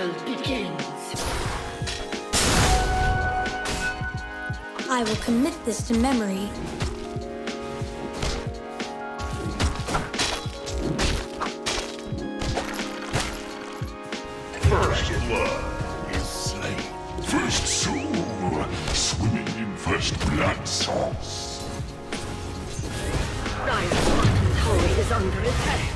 battle begins. I will commit this to memory. First blood is slain. First soul, swimming in first blood sauce. Dyer's bottom tower is under attack.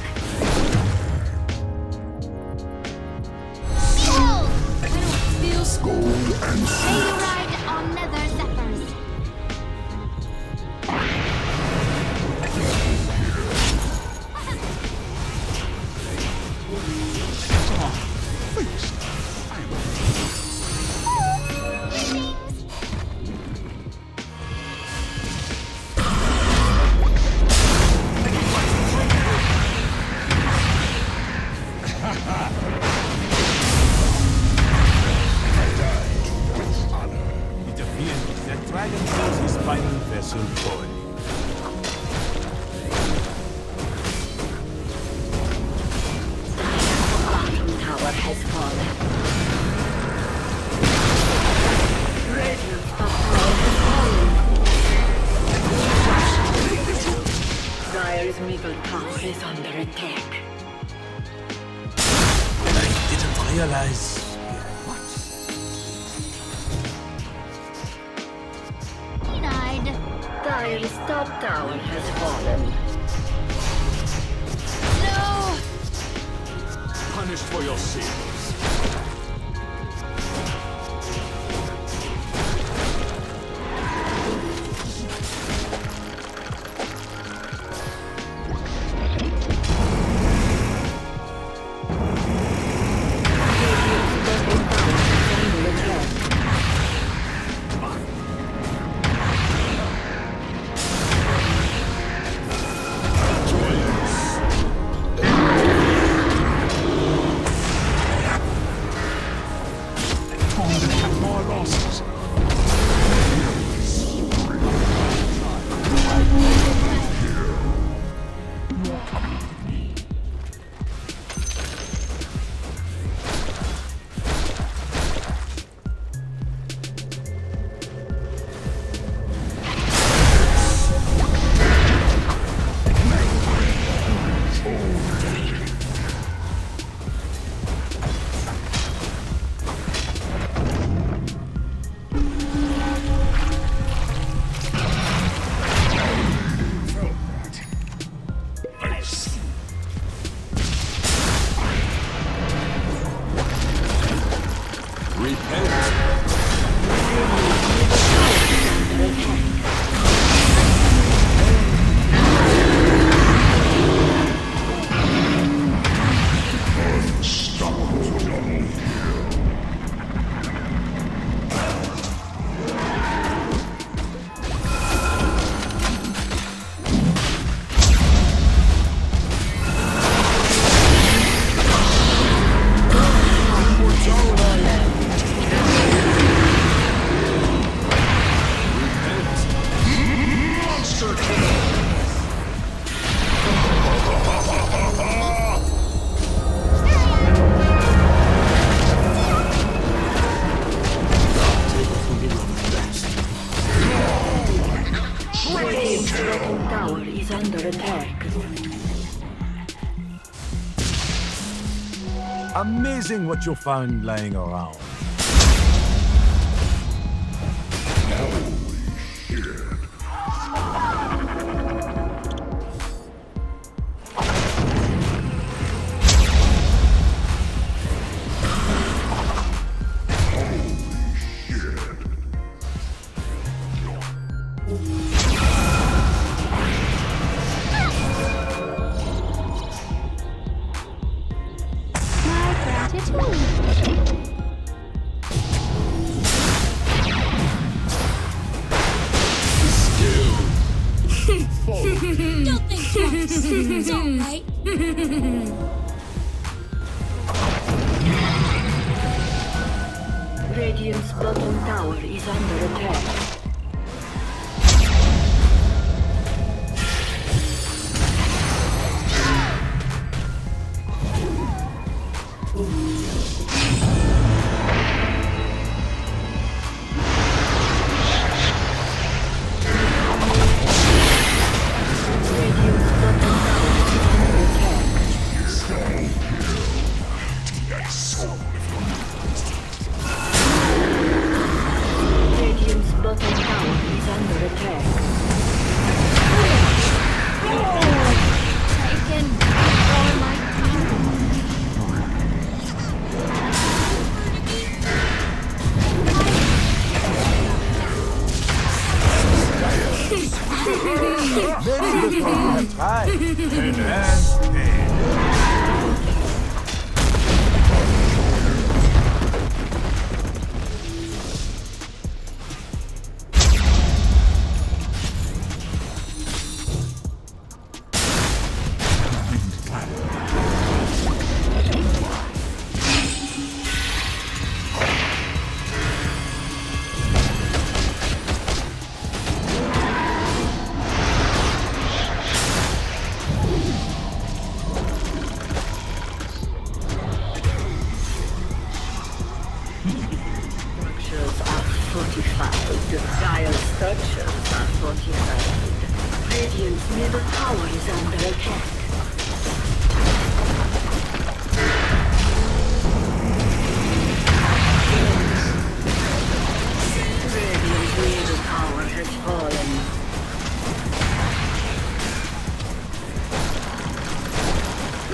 Amazing what you'll find laying around.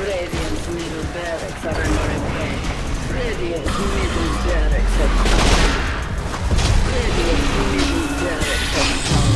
Radiant's middle barracks are under attack. Radiant's middle barracks are under attack.